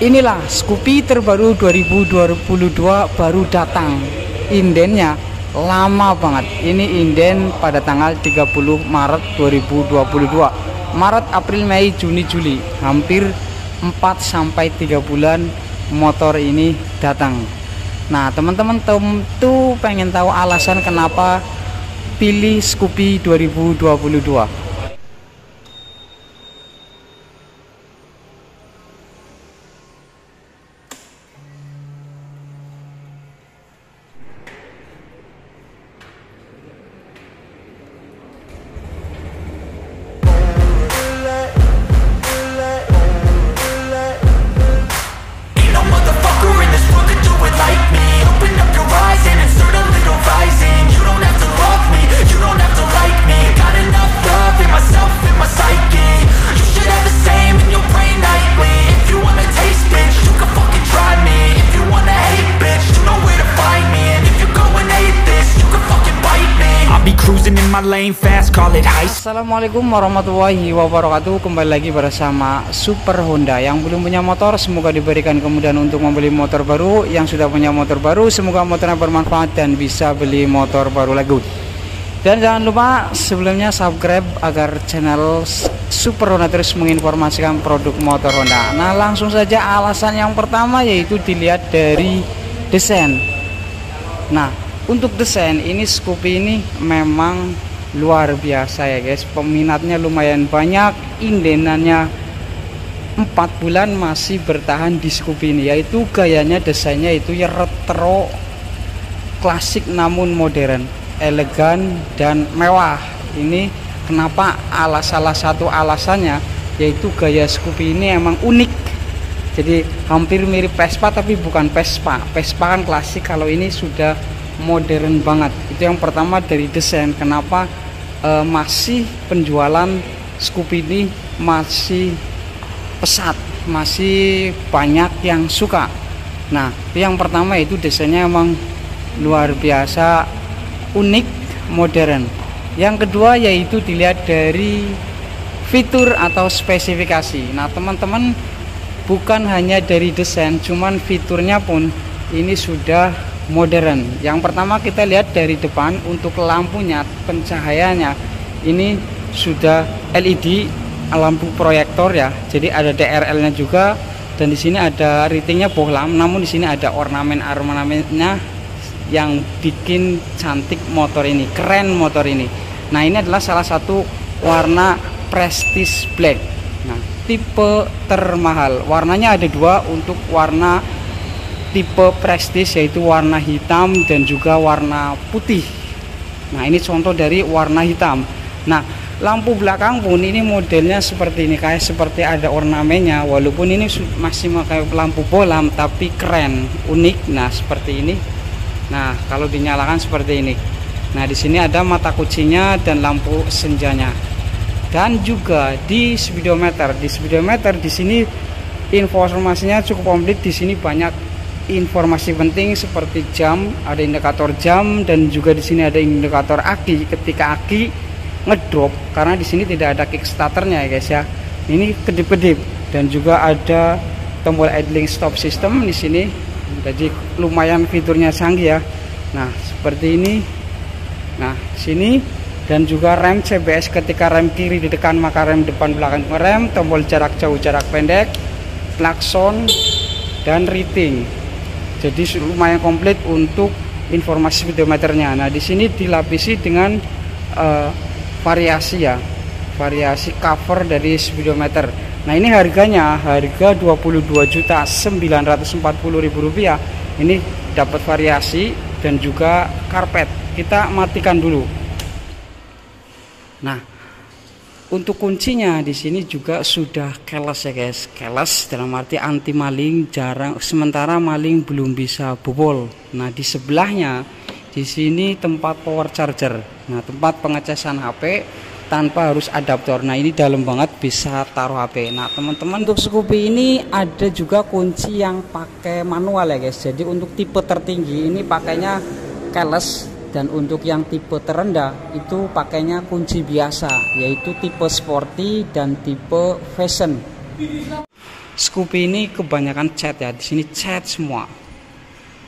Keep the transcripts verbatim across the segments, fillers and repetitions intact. Inilah Scoopy terbaru dua ribu dua puluh dua baru datang. Indennya lama banget. Ini inden pada tanggal tiga puluh Maret dua ribu dua puluh dua. Maret, April, Mei, Juni, Juli. Hampir empat sampai tiga bulan motor ini datang. Nah, teman-teman tentu pengen tahu alasan kenapa pilih Scoopy dua ribu dua puluh dua. Assalamualaikum warahmatullahi wabarakatuh. Kembali lagi bersama Super Honda. Yang belum punya motor semoga diberikan kemudahan untuk membeli motor baru. Yang sudah punya motor baru semoga motornya bermanfaat dan bisa beli motor baru lagi. Dan jangan lupa sebelumnya subscribe agar channel Super Honda terus menginformasikan produk motor Honda. Nah, langsung saja, alasan yang pertama yaitu dilihat dari desain. Nah, untuk desain ini Scoopy ini memang luar biasa ya guys, peminatnya lumayan banyak. Indenannya empat bulan masih bertahan di Scoopy ini, yaitu gayanya, desainnya itu ya retro klasik namun modern, elegan dan mewah. Ini kenapa? Alas salah satu alasannya yaitu gaya Scoopy ini emang unik, jadi hampir mirip Vespa tapi bukan Vespa. Vespa kan klasik, kalau ini sudah modern banget. Itu yang pertama dari desain, kenapa e, masih penjualan Scoopy ini masih pesat, masih banyak yang suka. Nah, itu yang pertama, itu desainnya emang luar biasa unik, modern. Yang kedua yaitu dilihat dari fitur atau spesifikasi. Nah teman-teman, bukan hanya dari desain, cuman fiturnya pun ini sudah modern. Yang pertama kita lihat dari depan, untuk lampunya, pencahayaannya ini sudah L E D, lampu proyektor ya. Jadi ada D R L-nya juga, dan di sini ada ritingnya bohlam, namun di sini ada ornamen-ornamennya yang bikin cantik motor ini, keren motor ini. Nah, ini adalah salah satu warna Prestige Black. Nah, tipe termahal. Warnanya ada dua untuk warna tipe Prestige, yaitu warna hitam dan juga warna putih. Nah, ini contoh dari warna hitam. Nah, lampu belakang pun ini modelnya seperti ini, kayak seperti ada ornamennya, walaupun ini masih pakai lampu bohlam tapi keren, unik. Nah, seperti ini. Nah, kalau dinyalakan seperti ini. Nah, di sini ada mata kucinya dan lampu senjanya. Dan juga di speedometer. Di speedometer di sini informasinya cukup komplit. Di sini banyak informasi penting seperti jam, ada indikator jam, dan juga di sini ada indikator aki ketika aki ngedrop, karena di sini tidak ada kickstarternya ya guys ya. Ini kedip-kedip, dan juga ada tombol idling stop system di sini. Jadi lumayan fiturnya canggih ya. Nah, seperti ini. Nah, sini dan juga rem C B S, ketika rem kiri ditekan maka rem depan belakang merem, tombol jarak jauh, jarak pendek, klakson dan rating. Jadi lumayan komplit untuk informasi speedometernya. Nah, di sini dilapisi dengan uh, variasi ya, variasi cover dari speedometer. Nah, ini harganya harga dua puluh dua juta sembilan ratus empat puluh ribu rupiah. Ini dapat variasi dan juga karpet. Kita matikan dulu. Nah, untuk kuncinya di sini juga sudah keles ya guys, keles dalam arti anti maling, jarang, sementara maling belum bisa bobol. Nah, di sebelahnya di sini tempat power charger, nah tempat pengecasan H P tanpa harus adaptor. Nah, ini dalam banget, bisa taruh H P. Nah teman-teman, untuk Scoopy ini ada juga kunci yang pakai manual ya guys. Jadi untuk tipe tertinggi ini pakainya keles, dan untuk yang tipe terendah itu pakainya kunci biasa, yaitu tipe sporty dan tipe fashion. Scoopy ini kebanyakan cat ya, di sini cat semua.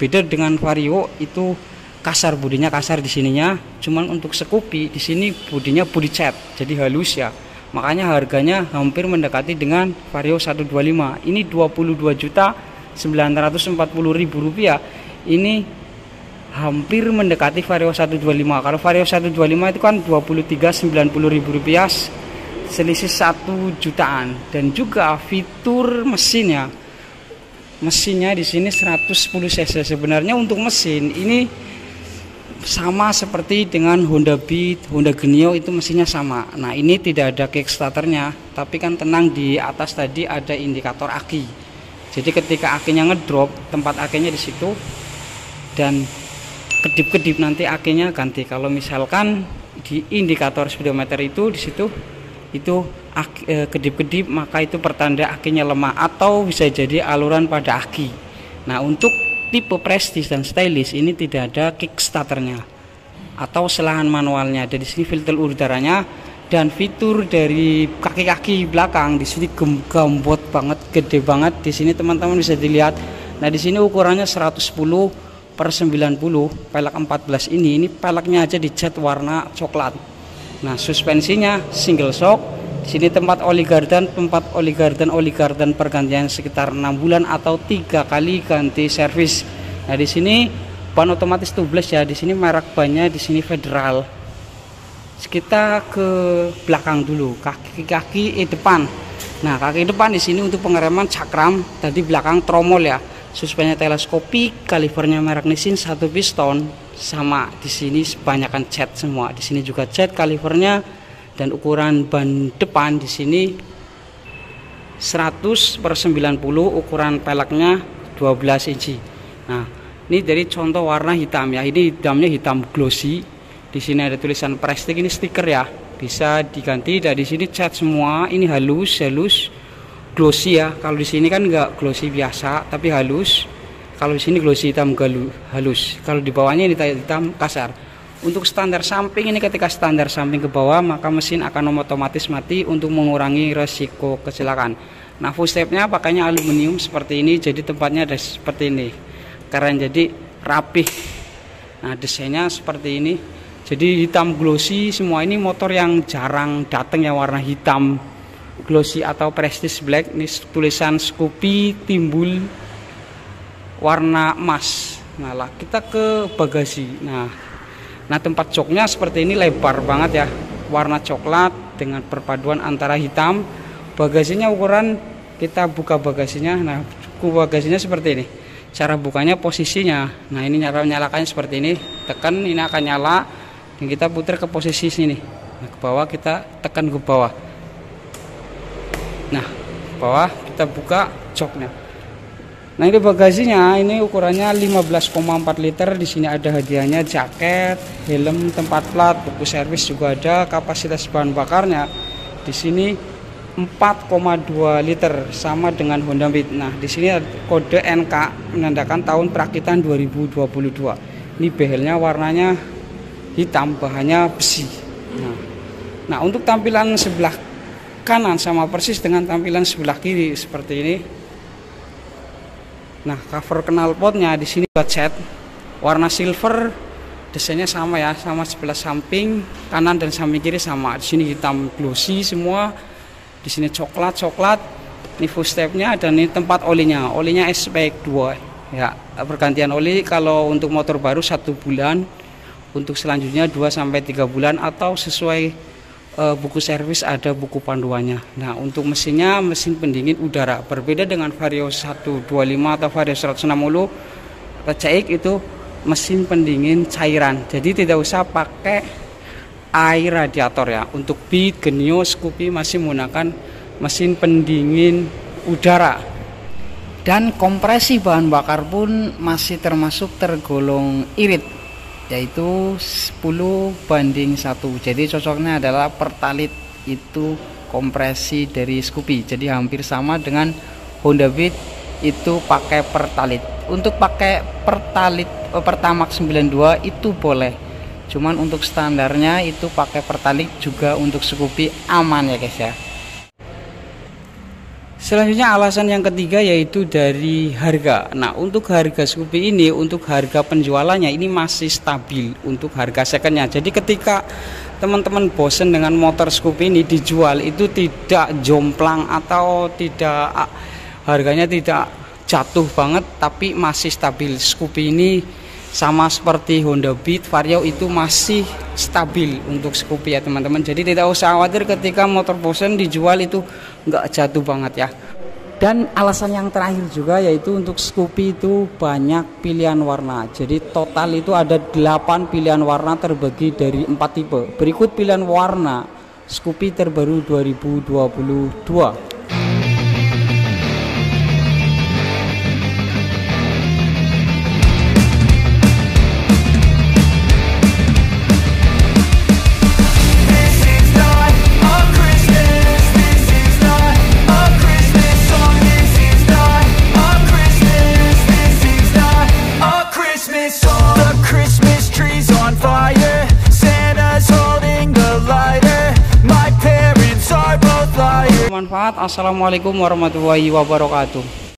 Beda dengan Vario itu kasar, bodinya kasar di sininya. Cuman untuk Scoopy di sini bodinya body cat, jadi halus ya. Makanya harganya hampir mendekati dengan Vario seratus dua puluh lima. Ini dua puluh dua juta sembilan ratus empat puluh ribu rupiah. Ini hampir mendekati Vario seratus dua puluh lima. Kalau Vario seratus dua puluh lima itu kan dua puluh tiga sembilan puluh ribu rupiah, selisih satu jutaan. Dan juga fitur mesinnya, mesinnya di sini seratus sepuluh cc. Sebenarnya untuk mesin ini sama seperti dengan Honda Beat, Honda Genio, itu mesinnya sama. Nah ini tidak ada kickstarternya, tapi kan tenang, di atas tadi ada indikator aki. Jadi ketika akinya ngedrop, tempat akinya di situ, dan kedip-kedip nanti akinya ganti. Kalau misalkan di indikator speedometer itu di situ itu kedip-kedip, maka itu pertanda akinya lemah atau bisa jadi aluran pada aki. Nah untuk tipe Prestige dan Stylish ini tidak ada kickstarternya atau selahan manualnya. Dari sini filter udaranya dan fitur dari kaki-kaki belakang di sini gembot banget, gede banget di sini teman-teman bisa dilihat. Nah di sini ukurannya seratus sepuluh per sembilan puluh, pelek empat belas ini, ini peleknya aja dicat warna coklat. Nah suspensinya single shock. Di sini tempat oli gardan, tempat oli gardan, oli gardan pergantian sekitar enam bulan atau tiga kali ganti servis. Nah di sini ban otomatis tubeless ya. Di sini merek bannya di sini Federal. Kita ke belakang dulu, kaki-kaki eh, depan. Nah kaki depan di sini untuk pengereman cakram, tadi belakang tromol ya. Suspensinya teleskopik, kalipernya merek Nissin, satu piston sama. Di sini kebanyakan cat semua. Di sini juga cat kalipernya, dan ukuran ban depan di sini seratus per sembilan puluh, ukuran peleknya dua belas inci. Nah, ini dari contoh warna hitam ya. Ini hitamnya hitam glossy. Di sini ada tulisan Prestige, ini stiker ya. Bisa diganti. Dan di sini cat semua. Ini halus, halus. Glossy ya. Kalau di sini kan enggak glossy biasa, tapi halus. Kalau di sini glossy hitam halus. Kalau di bawahnya ini hitam kasar. Untuk standar samping ini, ketika standar samping ke bawah maka mesin akan otomatis mati untuk mengurangi resiko kecelakaan. Nah, full stepnya pakainya aluminium seperti ini, jadi tempatnya ada seperti ini. Keren, jadi rapih. Nah, desainnya seperti ini. Jadi hitam glossy semua. Ini motor yang jarang datang ya warna hitam glossy atau Prestige Black. Ini tulisan Scoopy timbul warna emas. Nah lah, kita ke bagasi. Nah, nah tempat joknya seperti ini, lebar banget ya, warna coklat dengan perpaduan antara hitam. Bagasinya ukuran, kita buka bagasinya. Nah, buka bagasinya seperti ini. Cara bukanya posisinya. Nah ini nyala nyalakannya seperti ini. Tekan, ini akan nyala. Dan kita putar ke posisi sini. Nah, ke bawah kita tekan ke bawah. Nah, bawah kita buka joknya. Nah, ini bagasinya, ini ukurannya lima belas koma empat liter. Di sini ada hadiahnya jaket, helm, tempat plat, buku servis juga ada, kapasitas bahan bakarnya di sini empat koma dua liter, sama dengan Honda Beat. Nah, di sini ada kode N K menandakan tahun perakitan dua ribu dua puluh dua. Ini behelnya warnanya hitam, bahannya besi. Nah, nah untuk tampilan sebelah kanan sama persis dengan tampilan sebelah kiri seperti ini. Nah, cover knalpotnya di sini cat warna silver, desainnya sama ya, sama sebelah samping kanan dan samping kiri sama. Di sini hitam glossy semua, di sini coklat coklat. Ini full stepnya, dan ini tempat olinya, olinya S P dua ya. Pergantian oli kalau untuk motor baru satu bulan, untuk selanjutnya dua sampai tiga bulan atau sesuai buku servis ada buku panduannya. Nah untuk mesinnya, mesin pendingin udara. Berbeda dengan Vario seratus dua puluh lima atau Vario seratus enam puluh C X, itu mesin pendingin cairan, jadi tidak usah pakai air radiator ya. Untuk Beat, Genio, Scoopy masih menggunakan mesin pendingin udara. Dan kompresi bahan bakar pun masih termasuk tergolong irit, yaitu sepuluh banding satu. Jadi cocoknya adalah pertalit, itu kompresi dari Scoopy. Jadi hampir sama dengan Honda Beat, itu pakai pertalit. Untuk pakai pertalit eh, Pertamax sembilan puluh dua itu boleh, cuman untuk standarnya itu pakai pertalit juga untuk Scoopy aman ya guys ya. Selanjutnya alasan yang ketiga yaitu dari harga. Nah, untuk harga Scoopy ini, untuk harga penjualannya ini masih stabil untuk harga secondnya. Jadi ketika teman-teman bosen dengan motor Scoopy ini dijual, itu tidak jomplang atau tidak harganya tidak jatuh banget, tapi masih stabil. Scoopy ini sama seperti Honda Beat, Vario itu masih stabil untuk Scoopy ya teman-teman. Jadi tidak usah khawatir ketika motor bosen dijual itu nggak jatuh banget ya. Dan alasan yang terakhir juga yaitu untuk Scoopy itu banyak pilihan warna. Jadi total itu ada delapan pilihan warna terbagi dari empat tipe. Berikut pilihan warna Scoopy terbaru dua ribu dua puluh dua. Assalamualaikum warahmatullahi wabarakatuh.